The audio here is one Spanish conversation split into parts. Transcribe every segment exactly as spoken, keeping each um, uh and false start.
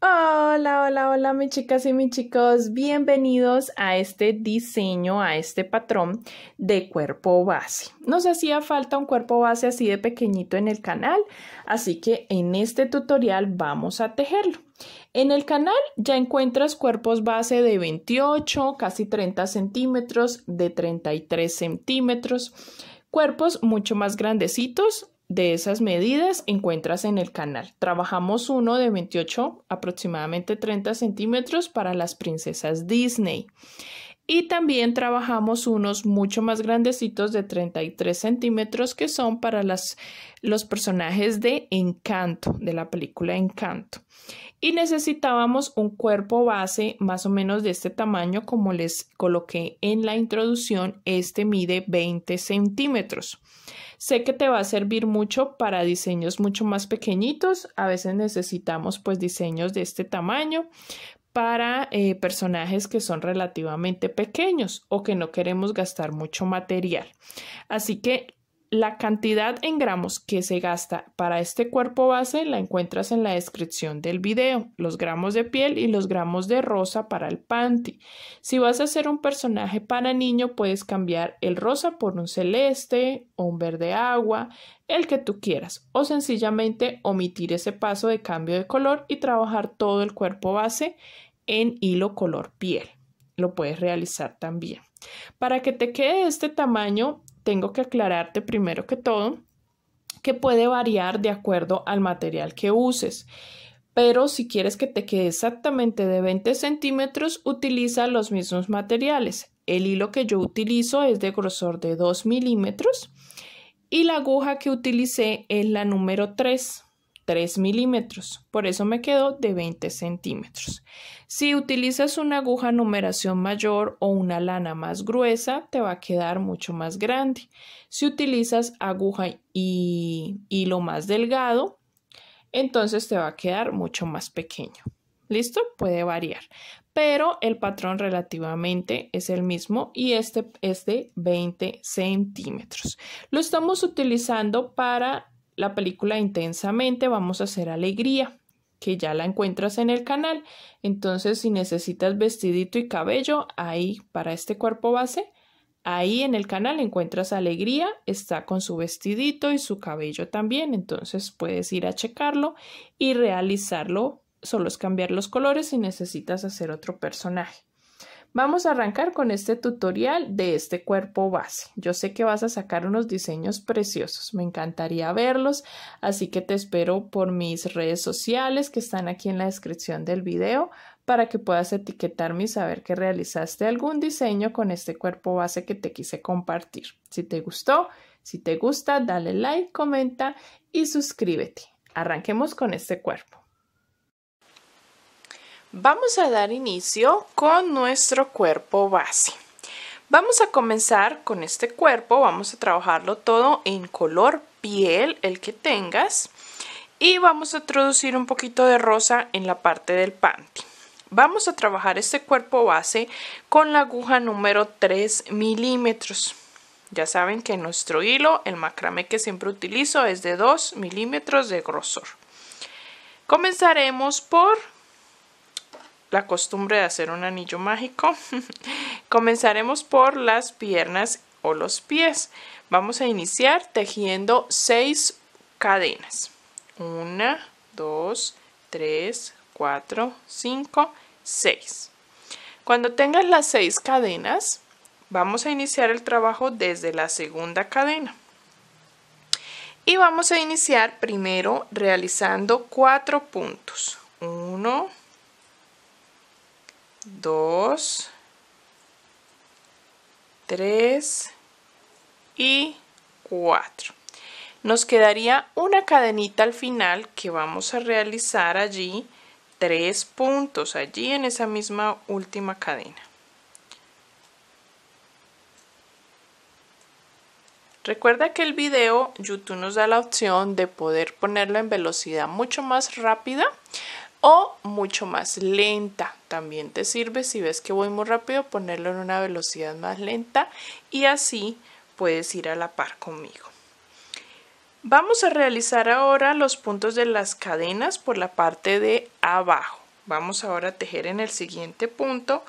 Hola, hola, hola mis chicas y mis chicos, bienvenidos a este diseño, a este patrón de cuerpo base. Nos hacía falta un cuerpo base así de pequeñito en el canal, así que en este tutorial vamos a tejerlo. En el canal ya encuentras cuerpos base de veintiocho, casi treinta centímetros, de treinta y tres centímetros, cuerpos mucho más grandecitos. De esas medidas encuentras en el canal. Trabajamos uno de veintiocho, aproximadamente treinta centímetros para las princesas Disney. Y también trabajamos unos mucho más grandecitos de treinta y tres centímetros que son para las, los personajes de Encanto, de la película Encanto. Y necesitábamos un cuerpo base más o menos de este tamaño, como les coloqué en la introducción. Este mide veinte centímetros. Sé que te va a servir mucho para diseños mucho más pequeñitos. A veces necesitamos pues diseños de este tamaño para eh, personajes que son relativamente pequeños o que no queremos gastar mucho material. Así que la cantidad en gramos que se gasta para este cuerpo base la encuentras en la descripción del video, los gramos de piel y los gramos de rosa para el panty. Si vas a hacer un personaje para niño, puedes cambiar el rosa por un celeste o un verde agua, el que tú quieras, o sencillamente omitir ese paso de cambio de color y trabajar todo el cuerpo base en hilo color piel. Lo puedes realizar también. Para que te quede este tamaño, tengo que aclararte primero que todo que puede variar de acuerdo al material que uses, pero si quieres que te quede exactamente de veinte centímetros, utiliza los mismos materiales. El hilo que yo utilizo es de grosor de dos milímetros y la aguja que utilicé es la número tres. tres milímetros, por eso me quedó de veinte centímetros. Si utilizas una aguja numeración mayor o una lana más gruesa, te va a quedar mucho más grande. Si utilizas aguja y hilo más delgado, entonces te va a quedar mucho más pequeño. ¿Listo? Puede variar, pero el patrón relativamente es el mismo y este es de veinte centímetros. Lo estamos utilizando para la película Intensamente. Vamos a hacer Alegría, que ya la encuentras en el canal. Entonces, si necesitas vestidito y cabello, ahí para este cuerpo base, ahí en el canal encuentras Alegría, está con su vestidito y su cabello también. Entonces puedes ir a checarlo y realizarlo. Solo es cambiar los colores si necesitas hacer otro personaje. Vamos a arrancar con este tutorial de este cuerpo base. Yo sé que vas a sacar unos diseños preciosos, me encantaría verlos, así que te espero por mis redes sociales que están aquí en la descripción del video para que puedas etiquetarme y saber que realizaste algún diseño con este cuerpo base que te quise compartir. Si te gustó, si te gusta, dale like, comenta y suscríbete. Arranquemos con este cuerpo. Vamos a dar inicio con nuestro cuerpo base. Vamos a comenzar con este cuerpo, vamos a trabajarlo todo en color piel, el que tengas, y vamos a introducir un poquito de rosa en la parte del panty. Vamos a trabajar este cuerpo base con la aguja número tres milímetros. Ya saben que nuestro hilo, el macramé que siempre utilizo, es de dos milímetros de grosor. Comenzaremos por la costumbre de hacer un anillo mágico. Comenzaremos por las piernas o los pies. Vamos a iniciar tejiendo seis cadenas. una, dos, tres, cuatro, cinco, seis. Cuando tengas las seis cadenas, vamos a iniciar el trabajo desde la segunda cadena. Y vamos a iniciar primero realizando cuatro puntos. uno, dos, tres y cuatro. Nos quedaría una cadenita al final que vamos a realizar allí tres puntos, allí en esa misma última cadena. Recuerda que el video YouTube nos da la opción de poder ponerlo en velocidad mucho más rápida o mucho más lenta. También te sirve, si ves que voy muy rápido, ponerlo en una velocidad más lenta y así puedes ir a la par conmigo. Vamos a realizar ahora los puntos de las cadenas por la parte de abajo. Vamos ahora a tejer en el siguiente punto.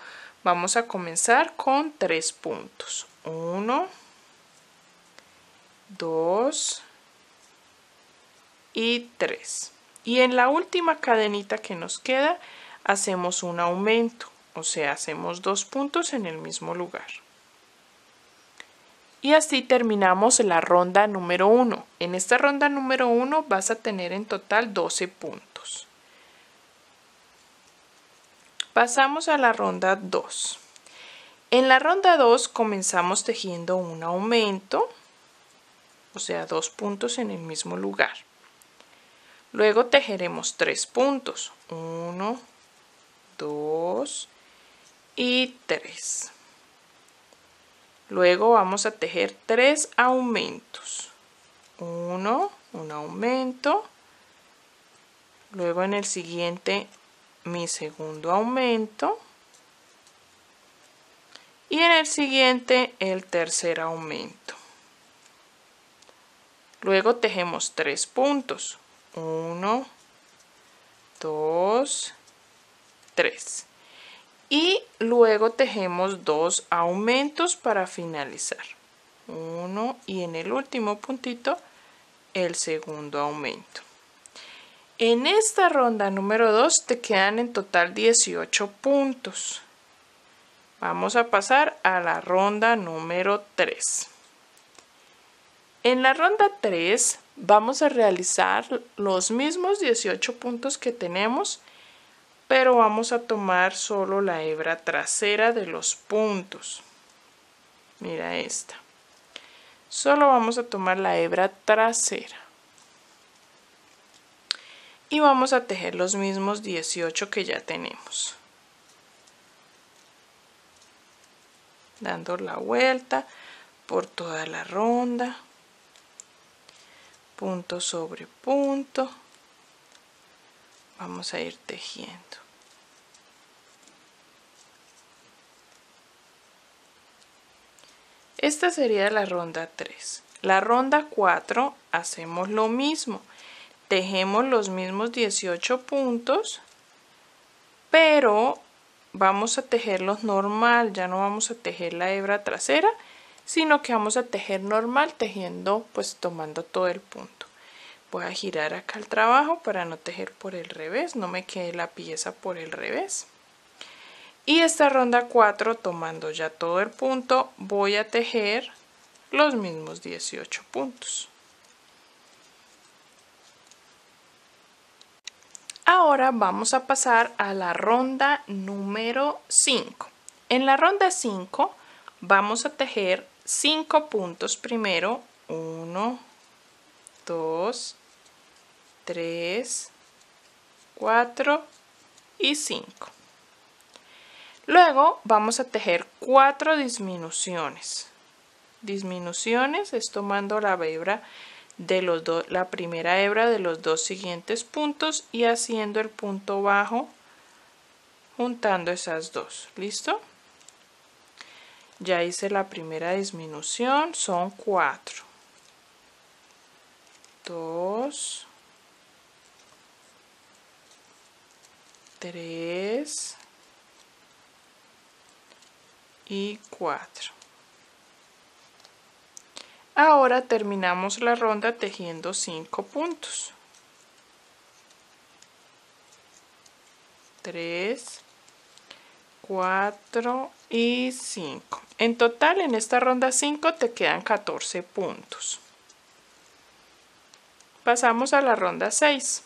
Vamos a comenzar con tres puntos. uno, dos y tres. Y en la última cadenita que nos queda hacemos un aumento, o sea, hacemos dos puntos en el mismo lugar. Y así terminamos la ronda número uno. En esta ronda número uno vas a tener en total doce puntos. Pasamos a la ronda dos. En la ronda dos comenzamos tejiendo un aumento, o sea, dos puntos en el mismo lugar. Luego tejeremos tres puntos, uno, dos y tres. Luego vamos a tejer tres aumentos, uno, un aumento, luego en el siguiente mi segundo aumento y en el siguiente el tercer aumento. Luego tejemos tres puntos, uno, dos, tres. Y luego tejemos dos aumentos para finalizar. Uno y en el último puntito el segundo aumento. En esta ronda número dos te quedan en total dieciocho puntos. Vamos a pasar a la ronda número tres. En la ronda tres vamos a realizar los mismos dieciocho puntos que tenemos, pero vamos a tomar solo la hebra trasera de los puntos. Mira esta. Solo vamos a tomar la hebra trasera. Y vamos a tejer los mismos dieciocho que ya tenemos. Dando la vuelta por toda la ronda. Punto sobre punto. Vamos a ir tejiendo. Esta sería la ronda tres. La ronda cuatro hacemos lo mismo. Tejemos los mismos dieciocho puntos, pero vamos a tejerlos normal. Ya no vamos a tejer la hebra trasera, sino que vamos a tejer normal tejiendo, pues tomando todo el punto. Voy a girar acá el trabajo para no tejer por el revés, no me quede la pieza por el revés. Y esta ronda cuatro, tomando ya todo el punto, voy a tejer los mismos dieciocho puntos. Ahora vamos a pasar a la ronda número cinco. En la ronda cinco vamos a tejer cinco puntos primero, uno, dos, tres, cuatro y cinco. Luego vamos a tejer cuatro disminuciones. Disminuciones es tomando la hebra de los dos, la primera hebra de los dos siguientes puntos y haciendo el punto bajo juntando esas dos. ¿Listo? Ya hice la primera disminución, son cuatro. dos, tres y cuatro. Ahora terminamos la ronda tejiendo cinco puntos. tres, cuatro y cinco. En total en esta ronda cinco te quedan catorce puntos. Pasamos a la ronda seis.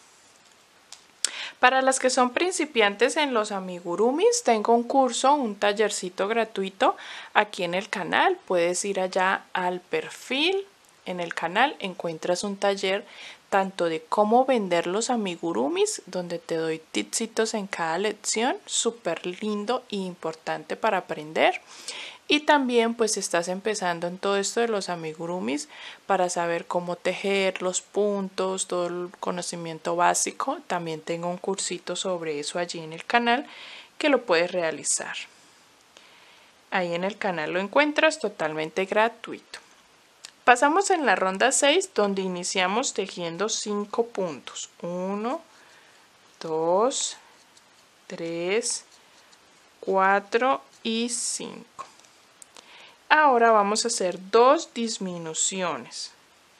Para las que son principiantes en los amigurumis, tengo un curso, un tallercito gratuito aquí en el canal. Puedes ir allá al perfil, en el canal encuentras un taller tanto de cómo vender los amigurumis, donde te doy tipsitos en cada lección, súper lindo e importante para aprender. Y también pues estás empezando en todo esto de los amigurumis para saber cómo tejer los puntos, todo el conocimiento básico. También tengo un cursito sobre eso allí en el canal que lo puedes realizar. Ahí en el canal lo encuentras totalmente gratuito. Pasamos en la ronda seis donde iniciamos tejiendo cinco puntos. uno, dos, tres, cuatro y cinco. Ahora vamos a hacer dos disminuciones.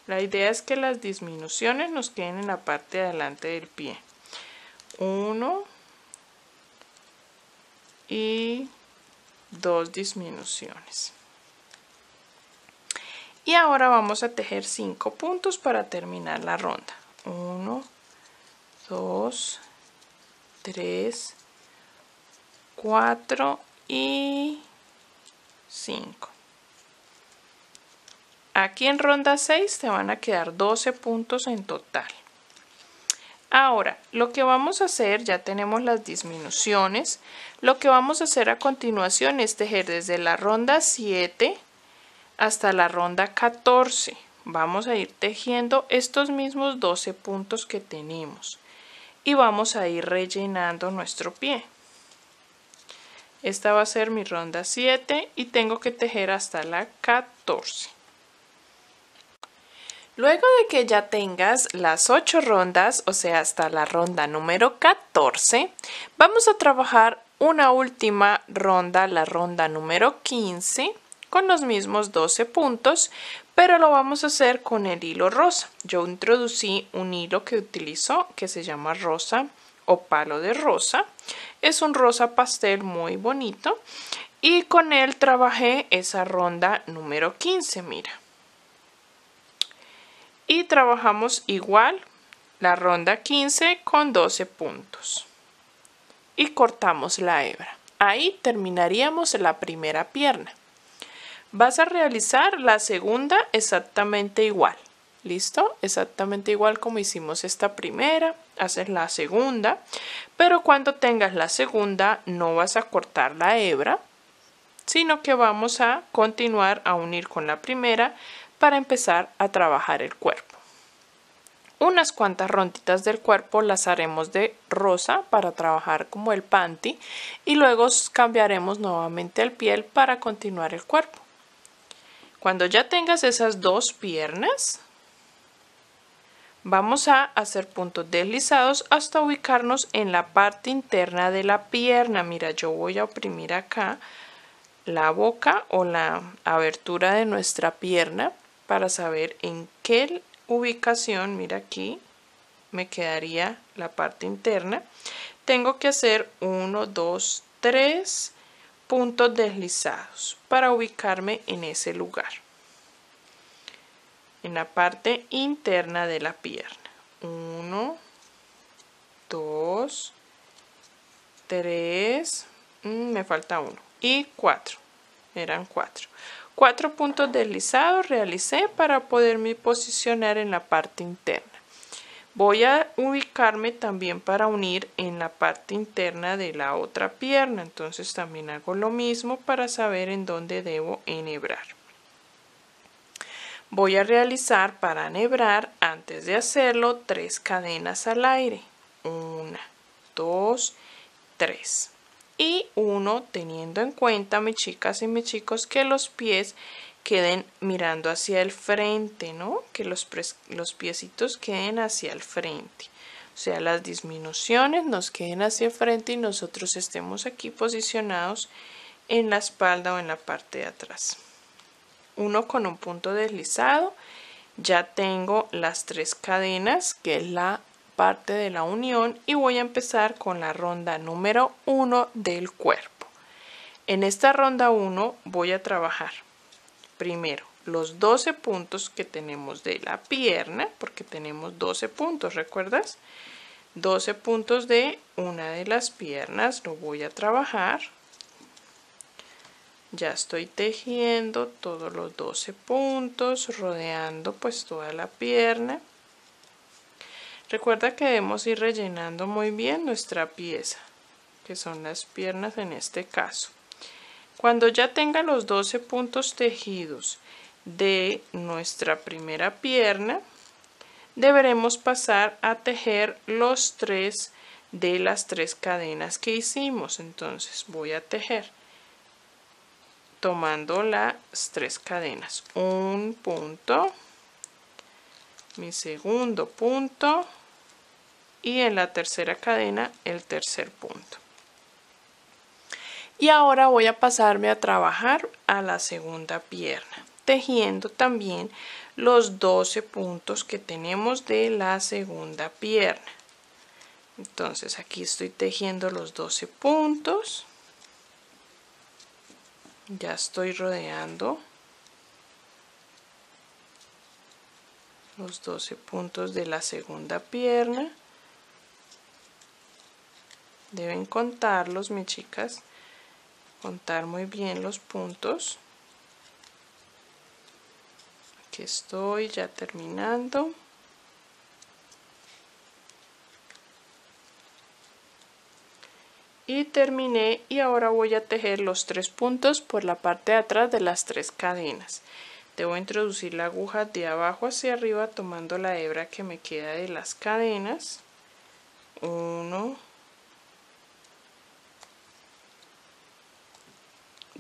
La idea es que las disminuciones nos queden en la parte de adelante del pie. uno y dos disminuciones. Y ahora vamos a tejer cinco puntos para terminar la ronda. uno, dos, tres, cuatro y cinco. Aquí en ronda seis te van a quedar doce puntos en total. Ahora, lo que vamos a hacer, ya tenemos las disminuciones. Lo que vamos a hacer a continuación es tejer desde la ronda siete hasta la ronda catorce. Vamos a ir tejiendo estos mismos doce puntos que tenemos y vamos a ir rellenando nuestro pie. Esta va a ser mi ronda siete y tengo que tejer hasta la catorce. Luego de que ya tengas las ocho rondas, o sea hasta la ronda número catorce, vamos a trabajar una última ronda, la ronda número quince, con los mismos doce puntos, pero lo vamos a hacer con el hilo rosa. Yo introducí un hilo que utilizo que se llama rosa o palo de rosa. Es un rosa pastel muy bonito y con él trabajé esa ronda número quince, mira. Y trabajamos igual la ronda quince con doce puntos y cortamos la hebra. Ahí terminaríamos la primera pierna. Vas a realizar la segunda exactamente igual. ¿Listo? Exactamente igual como hicimos esta primera, haces la segunda, pero cuando tengas la segunda no vas a cortar la hebra, sino que vamos a continuar a unir con la primera para empezar a trabajar el cuerpo. Unas cuantas ronditas del cuerpo las haremos de rosa para trabajar como el panty y luego cambiaremos nuevamente al piel para continuar el cuerpo. Cuando ya tengas esas dos piernas, vamos a hacer puntos deslizados hasta ubicarnos en la parte interna de la pierna. Mira, yo voy a oprimir acá la boca o la abertura de nuestra pierna para saber en qué ubicación, mira aquí, me quedaría la parte interna. Tengo que hacer uno, dos, tres... puntos deslizados para ubicarme en ese lugar, en la parte interna de la pierna. Uno, dos, tres, me falta uno y cuatro, eran cuatro cuatro puntos deslizados realicé para poderme posicionar en la parte interna. Voy a ubicarme también para unir en la parte interna de la otra pierna, entonces también hago lo mismo para saber en dónde debo enhebrar. Voy a realizar para enhebrar, antes de hacerlo, tres cadenas al aire. Una, dos, tres. Y uno, teniendo en cuenta, mis chicas y mis chicos, que los pies queden mirando hacia el frente, ¿no? Que los, los piecitos queden hacia el frente. O sea, las disminuciones nos queden hacia el frente y nosotros estemos aquí posicionados en la espalda o en la parte de atrás. Uno con un punto deslizado. Ya tengo las tres cadenas, que es la parte de la unión, y voy a empezar con la ronda número uno del cuerpo. En esta ronda uno voy a trabajar primero los doce puntos que tenemos de la pierna, porque tenemos doce puntos, ¿recuerdas? doce puntos de una de las piernas, lo voy a trabajar. Ya estoy tejiendo todos los doce puntos, rodeando pues toda la pierna. Recuerda que debemos ir rellenando muy bien nuestra pieza, que son las piernas en este caso. Cuando ya tenga los doce puntos tejidos de nuestra primera pierna, deberemos pasar a tejer los tres de las tres cadenas que hicimos. Entonces voy a tejer tomando las tres cadenas. Un punto, mi segundo punto y en la tercera cadena el tercer punto. Y ahora voy a pasarme a trabajar a la segunda pierna, tejiendo también los doce puntos que tenemos de la segunda pierna. Entonces aquí estoy tejiendo los doce puntos. Ya estoy rodeando los doce puntos de la segunda pierna. Deben contarlos, mis chicas, contar muy bien los puntos. Aquí estoy ya terminando. Y terminé, y ahora voy a tejer los tres puntos por la parte de atrás de las tres cadenas. Debo introducir la aguja de abajo hacia arriba tomando la hebra que me queda de las cadenas. Uno,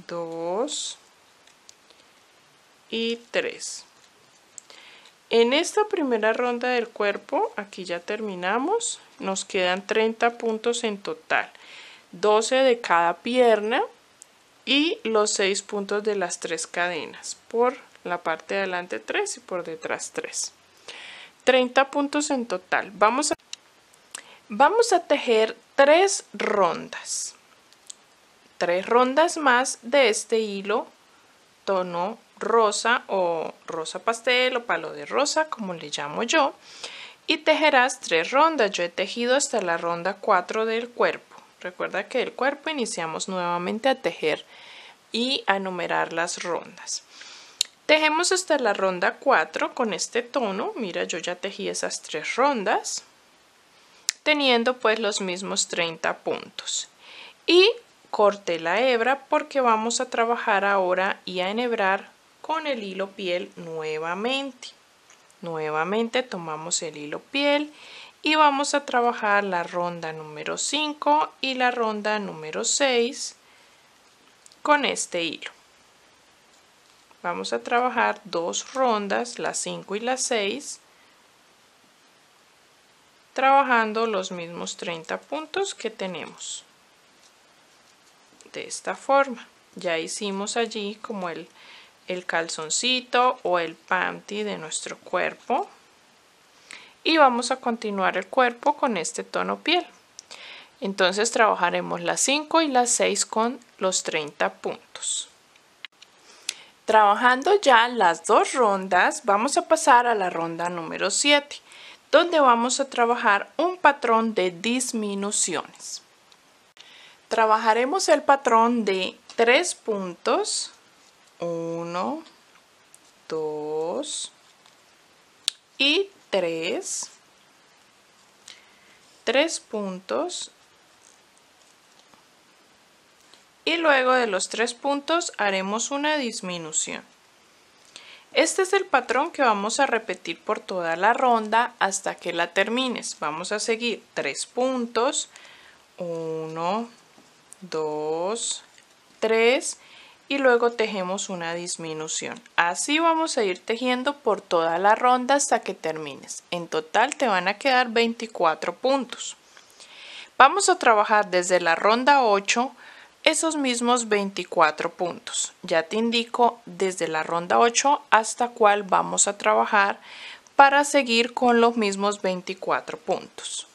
dos y tres. En esta primera ronda del cuerpo, aquí ya terminamos, nos quedan treinta puntos en total, doce de cada pierna y los seis puntos de las tres cadenas, por la parte de adelante tres y por detrás tres. treinta puntos en total. Vamos a, vamos a tejer tres rondas, tres rondas más de este hilo tono rosa o rosa pastel o palo de rosa, como le llamo yo, y tejerás tres rondas. Yo he tejido hasta la ronda cuatro del cuerpo. Recuerda que del cuerpo iniciamos nuevamente a tejer y a numerar las rondas. Tejemos hasta la ronda cuatro con este tono. Mira, yo ya tejí esas tres rondas teniendo pues los mismos treinta puntos, y corté la hebra porque vamos a trabajar ahora y a enhebrar con el hilo piel nuevamente. Nuevamente tomamos el hilo piel y vamos a trabajar la ronda número cinco y la ronda número seis con este hilo. Vamos a trabajar dos rondas, las cinco y las seis, trabajando los mismos treinta puntos que tenemos. De esta forma, ya hicimos allí como el el calzoncito o el panty de nuestro cuerpo, y vamos a continuar el cuerpo con este tono piel. Entonces trabajaremos las cinco y las seis con los treinta puntos. Trabajando ya las dos rondas, vamos a pasar a la ronda número siete, donde vamos a trabajar un patrón de disminuciones. Trabajaremos el patrón de tres puntos, uno, dos y tres, tres puntos, y luego de los tres puntos haremos una disminución. Este es el patrón que vamos a repetir por toda la ronda hasta que la termines. Vamos a seguir tres puntos, uno, dos, tres, y luego tejemos una disminución. Así vamos a ir tejiendo por toda la ronda hasta que termines. En total te van a quedar veinticuatro puntos. Vamos a trabajar desde la ronda ocho esos mismos veinticuatro puntos. Ya te indico desde la ronda ocho hasta cuál vamos a trabajar para seguir con los mismos veinticuatro puntos.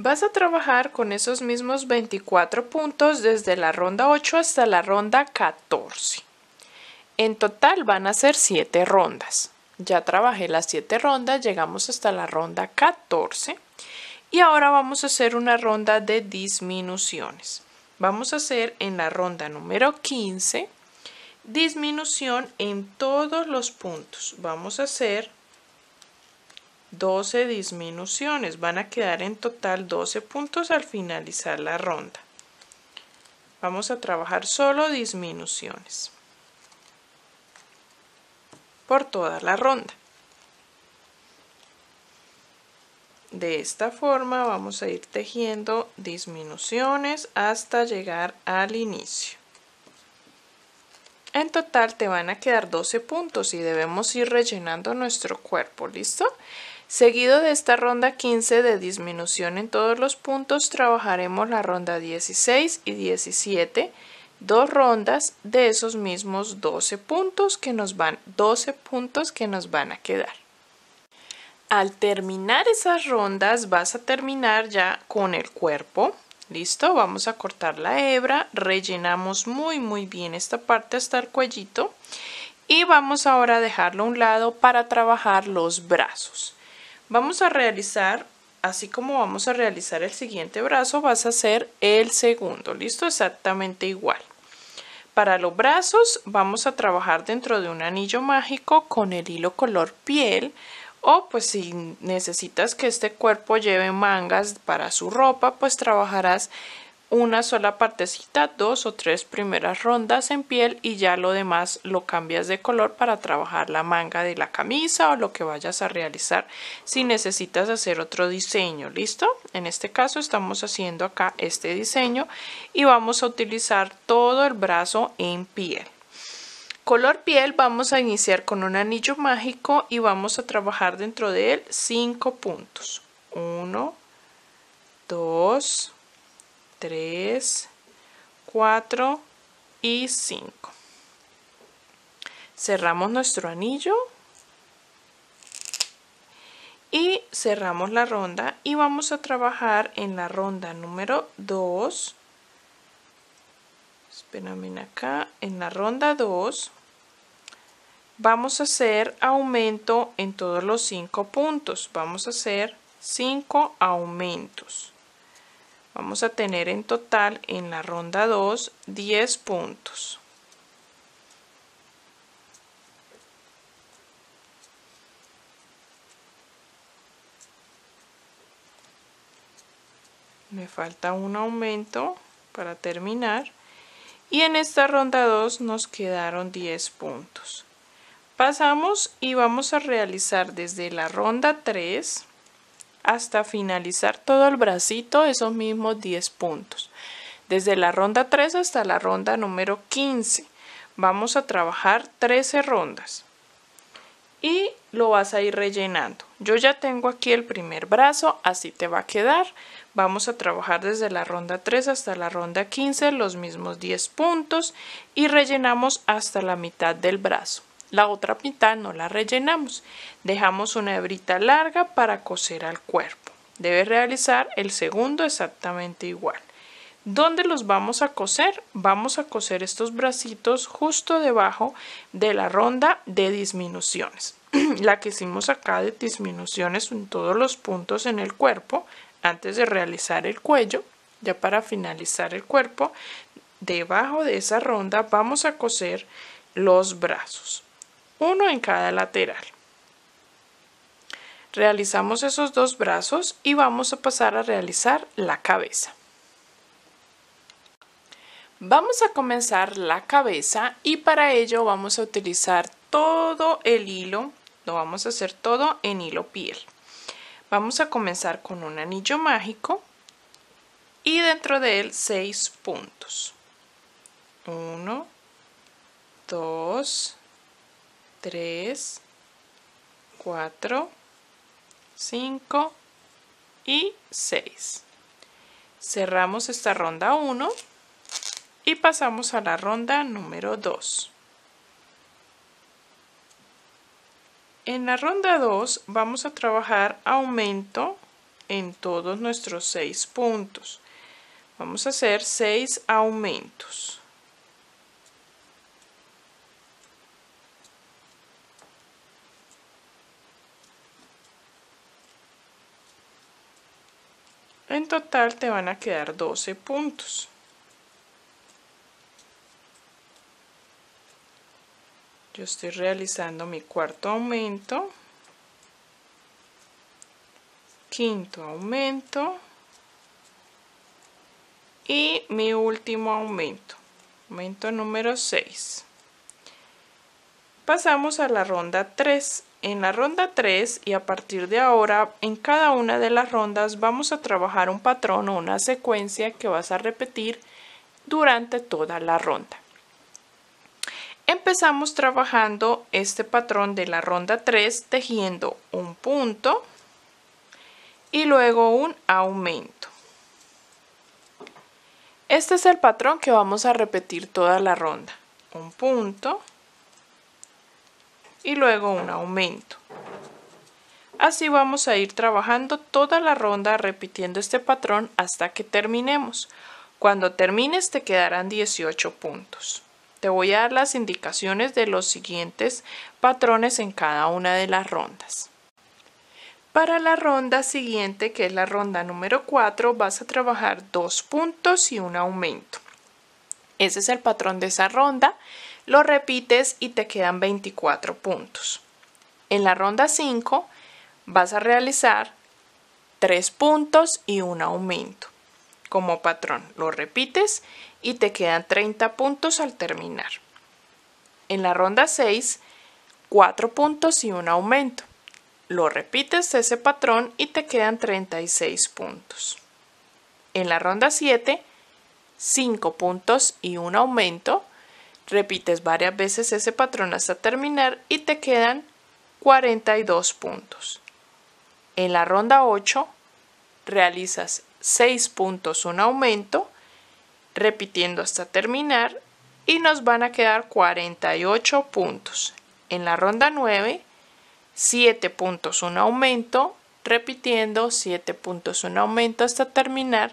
Vas a trabajar con esos mismos veinticuatro puntos desde la ronda ocho hasta la ronda catorce. En total van a ser siete rondas. Ya trabajé las siete rondas, llegamos hasta la ronda catorce. Y ahora vamos a hacer una ronda de disminuciones. Vamos a hacer en la ronda número quince disminución en todos los puntos. Vamos a hacer doce disminuciones, van a quedar en total doce puntos al finalizar la ronda. Vamos a trabajar solo disminuciones por toda la ronda. De esta forma vamos a ir tejiendo disminuciones hasta llegar al inicio. En total te van a quedar doce puntos y debemos ir rellenando nuestro cuerpo, ¿listo? Seguido de esta ronda quince de disminución en todos los puntos, trabajaremos la ronda dieciséis y diecisiete, dos rondas de esos mismos doce puntos que nos van, doce puntos que nos van a quedar. Al terminar esas rondas vas a terminar ya con el cuerpo. Listo, vamos a cortar la hebra, rellenamos muy muy bien esta parte hasta el cuellito y vamos ahora a dejarlo a un lado para trabajar los brazos. Vamos a realizar, así como vamos a realizar el siguiente brazo, vas a hacer el segundo, listo, exactamente igual. Para los brazos vamos a trabajar dentro de un anillo mágico con el hilo color piel, o pues si necesitas que este cuerpo lleve mangas para su ropa, pues trabajarás una sola partecita, dos o tres primeras rondas en piel y ya lo demás lo cambias de color para trabajar la manga de la camisa o lo que vayas a realizar si necesitas hacer otro diseño, ¿listo? En este caso estamos haciendo acá este diseño y vamos a utilizar todo el brazo en piel. Color piel vamos a iniciar con un anillo mágico y vamos a trabajar dentro de él cinco puntos. uno, dos, tres, cuatro y cinco. Cerramos nuestro anillo y cerramos la ronda y vamos a trabajar en la ronda número dos. Espérame acá, en la ronda dos vamos a hacer aumento en todos los cinco puntos. Vamos a hacer cinco aumentos. Vamos a tener en total en la ronda dos diez puntos. Me falta un aumento para terminar. Y en esta ronda dos nos quedaron diez puntos. Pasamos y vamos a realizar desde la ronda tres hasta finalizar todo el bracito, esos mismos diez puntos. Desde la ronda tres hasta la ronda número quince. Vamos a trabajar trece rondas. Y lo vas a ir rellenando. Yo ya tengo aquí el primer brazo, así te va a quedar. Vamos a trabajar desde la ronda tres hasta la ronda quince, los mismos diez puntos. Y rellenamos hasta la mitad del brazo. La otra mitad no la rellenamos, dejamos una hebrita larga para coser al cuerpo. Debes realizar el segundo exactamente igual. ¿Dónde los vamos a coser? Vamos a coser estos bracitos justo debajo de la ronda de disminuciones, la que hicimos acá de disminuciones en todos los puntos en el cuerpo, antes de realizar el cuello, ya para finalizar el cuerpo. Debajo de esa ronda vamos a coser los brazos, uno en cada lateral. Realizamos esos dos brazos y vamos a pasar a realizar la cabeza. Vamos a comenzar la cabeza y para ello vamos a utilizar todo el hilo, lo vamos a hacer todo en hilo piel. Vamos a comenzar con un anillo mágico y dentro de él seis puntos. uno, dos, tres, cuatro, cinco y seis. Cerramos esta ronda uno y pasamos a la ronda número dos. En la ronda dos vamos a trabajar aumento en todos nuestros seis puntos. Vamos a hacer seis aumentos. En total te van a quedar doce puntos. Yo estoy realizando mi cuarto aumento, quinto aumento y mi último aumento, aumento número seis. Pasamos a la ronda tres. En la ronda tres y a partir de ahora, en cada una de las rondas vamos a trabajar un patrón o una secuencia que vas a repetir durante toda la ronda. Empezamos trabajando este patrón de la ronda tres tejiendo un punto, y luego un aumento. Este es el patrón que vamos a repetir toda la ronda. Un punto y luego un aumento. Así vamos a ir trabajando toda la ronda repitiendo este patrón hasta que terminemos. Cuando termines te quedarán dieciocho puntos. Te voy a dar las indicaciones de los siguientes patrones en cada una de las rondas. Para la ronda siguiente, que es la ronda número cuatro, vas a trabajar dos puntos y un aumento. Ese es el patrón de esa ronda. Lo repites y te quedan veinticuatro puntos. En la ronda cinco vas a realizar tres puntos y un aumento como patrón. Lo repites y te quedan treinta puntos al terminar. En la ronda seis, cuatro puntos y un aumento. Lo repites ese patrón y te quedan treinta y seis puntos. En la ronda siete, cinco puntos y un aumento. Repites varias veces ese patrón hasta terminar y te quedan cuarenta y dos puntos. En la ronda ocho, realizas seis puntos, un aumento, repitiendo hasta terminar y nos van a quedar cuarenta y ocho puntos. En la ronda nueve, siete puntos, un aumento, repitiendo siete puntos, un aumento hasta terminar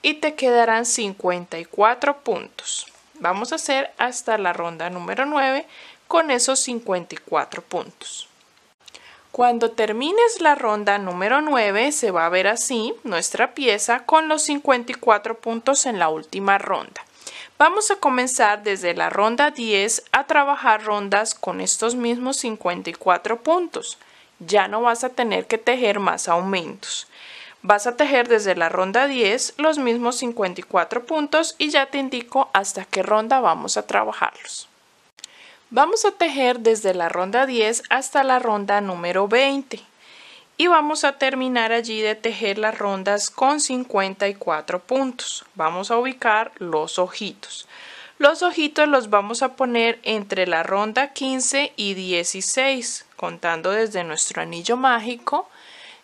y te quedarán cincuenta y cuatro puntos. Vamos a hacer hasta la ronda número nueve con esos cincuenta y cuatro puntos. Cuando termines la ronda número nueve se va a ver así nuestra pieza con los cincuenta y cuatro puntos en la última ronda. Vamos a comenzar desde la ronda diez a trabajar rondas con estos mismos cincuenta y cuatro puntos. Ya no vas a tener que tejer más aumentos. Vas a tejer desde la ronda diez los mismos cincuenta y cuatro puntos y ya te indico hasta qué ronda vamos a trabajarlos. Vamos a tejer desde la ronda diez hasta la ronda número veinte y vamos a terminar allí de tejer las rondas con cincuenta y cuatro puntos. Vamos a ubicar los ojitos. Los ojitos los vamos a poner entre la ronda quince y dieciséis, contando desde nuestro anillo mágico.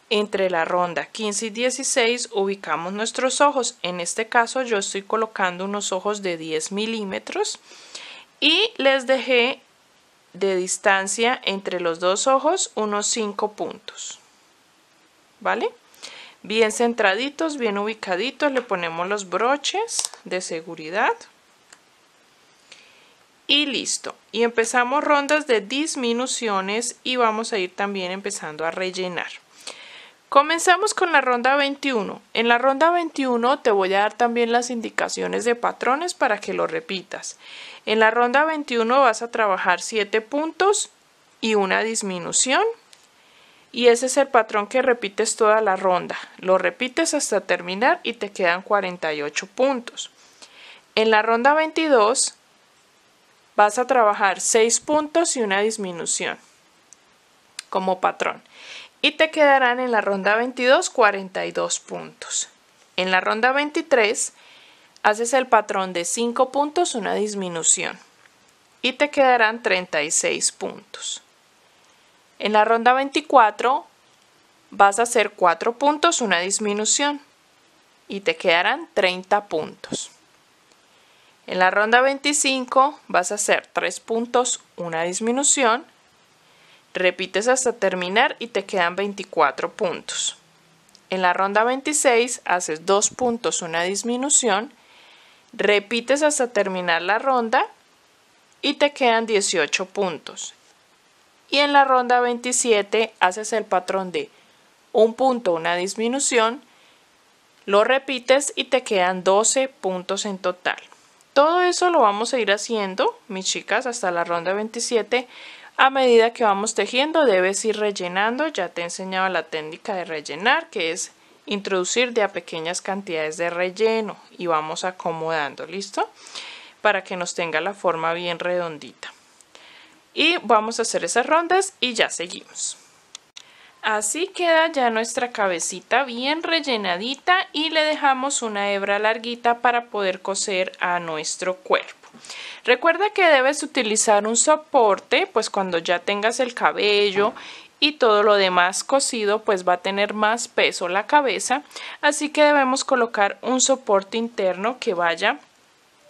Entre la ronda quince y dieciséis ubicamos nuestros ojos. En este caso yo estoy colocando unos ojos de diez milímetros. Y les dejé de distancia entre los dos ojos unos cinco puntos, ¿vale? Bien centraditos, bien ubicaditos, le ponemos los broches de seguridad. Y listo. Y empezamos rondas de disminuciones y vamos a ir también empezando a rellenar. Comenzamos con la ronda veintiuno. En la ronda veintiuno te voy a dar también las indicaciones de patrones para que lo repitas. En la ronda veintiuno vas a trabajar siete puntos y una disminución. Y ese es el patrón que repites toda la ronda. Lo repites hasta terminar y te quedan cuarenta y ocho puntos. En la ronda veintidós vas a trabajar seis puntos y una disminución como patrón. Y te quedarán en la ronda veintidós cuarenta y dos puntos. En la ronda veintitrés haces el patrón de cinco puntos, una disminución. Y te quedarán treinta y seis puntos. En la ronda veinticuatro vas a hacer cuatro puntos, una disminución. Y te quedarán treinta puntos. En la ronda veinticinco vas a hacer tres puntos, una disminución. Repites hasta terminar y te quedan veinticuatro puntos. En la ronda veintiséis haces dos puntos, una disminución. Repites hasta terminar la ronda y te quedan dieciocho puntos. Y en la ronda veintisiete haces el patrón de un punto, una disminución. Lo repites y te quedan doce puntos en total. Todo eso lo vamos a ir haciendo, mis chicas, hasta la ronda veintisiete. A medida que vamos tejiendo debes ir rellenando. Ya te he enseñado la técnica de rellenar, que es introducir de a pequeñas cantidades de relleno y vamos acomodando, ¿listo? Para que nos tenga la forma bien redondita. Y vamos a hacer esas rondas y ya seguimos. Así queda ya nuestra cabecita bien rellenadita y le dejamos una hebra larguita para poder coser a nuestro cuerpo. Recuerda que debes utilizar un soporte, pues cuando ya tengas el cabello y todo lo demás cosido pues va a tener más peso la cabeza, así que debemos colocar un soporte interno que vaya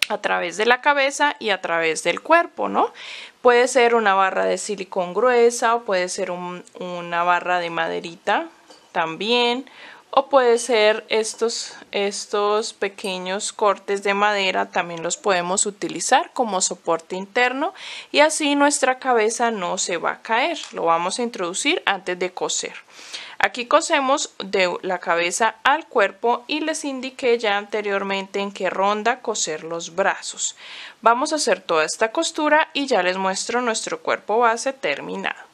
a través de la cabeza y a través del cuerpo, ¿no? Puede ser una barra de silicón gruesa o puede ser un, una barra de maderita también, o puede ser estos, estos pequeños cortes de madera, también los podemos utilizar como soporte interno y así nuestra cabeza no se va a caer. Lo vamos a introducir antes de coser. Aquí cosemos de la cabeza al cuerpo y les indiqué ya anteriormente en qué ronda coser los brazos. Vamos a hacer toda esta costura y ya les muestro nuestro cuerpo base terminado.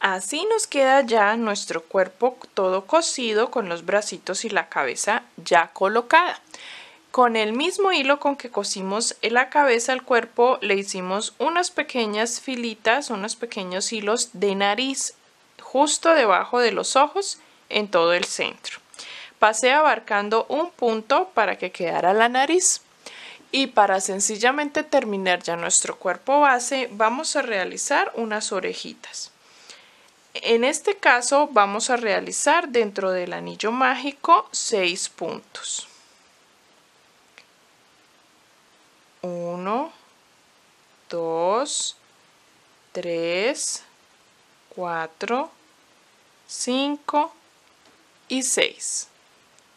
Así nos queda ya nuestro cuerpo todo cosido con los bracitos y la cabeza ya colocada. Con el mismo hilo con que cosimos la cabeza al cuerpo le hicimos unas pequeñas filitas, unos pequeños hilos de nariz justo debajo de los ojos en todo el centro. Pasé abarcando un punto para que quedara la nariz. Y para sencillamente terminar ya nuestro cuerpo base vamos a realizar unas orejitas. En este caso vamos a realizar dentro del anillo mágico seis puntos. uno, dos, tres, cuatro, cinco y seis.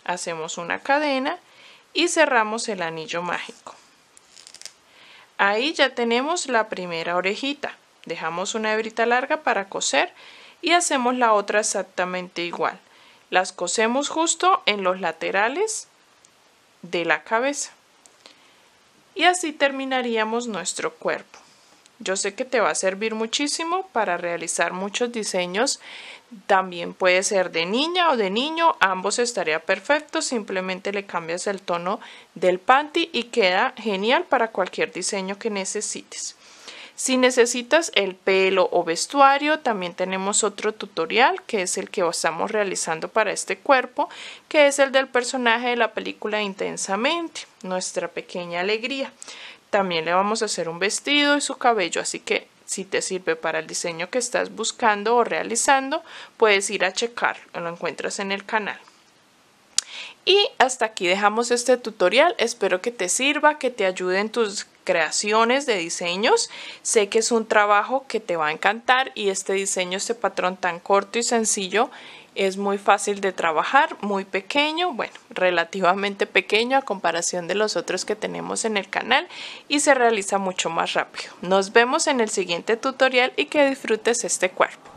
Hacemos una cadena y cerramos el anillo mágico. Ahí ya tenemos la primera orejita. Dejamos una hebrita larga para coser y hacemos la otra exactamente igual. Las cosemos justo en los laterales de la cabeza. Y así terminaríamos nuestro cuerpo. Yo sé que te va a servir muchísimo para realizar muchos diseños. También puede ser de niña o de niño, ambos estaría perfecto. Simplemente le cambias el tono del panty y queda genial para cualquier diseño que necesites. Si necesitas el pelo o vestuario, también tenemos otro tutorial que es el que estamos realizando para este cuerpo, que es el del personaje de la película Intensamente, Nuestra Pequeña Alegría. También le vamos a hacer un vestido y su cabello, así que si te sirve para el diseño que estás buscando o realizando, puedes ir a checarlo, lo encuentras en el canal. Y hasta aquí dejamos este tutorial. Espero que te sirva, que te ayude en tus creaciones de diseños. Sé que es un trabajo que te va a encantar y este diseño, este patrón tan corto y sencillo, es muy fácil de trabajar, muy pequeño, bueno, relativamente pequeño a comparación de los otros que tenemos en el canal, y se realiza mucho más rápido. Nos vemos en el siguiente tutorial y que disfrutes este cuerpo.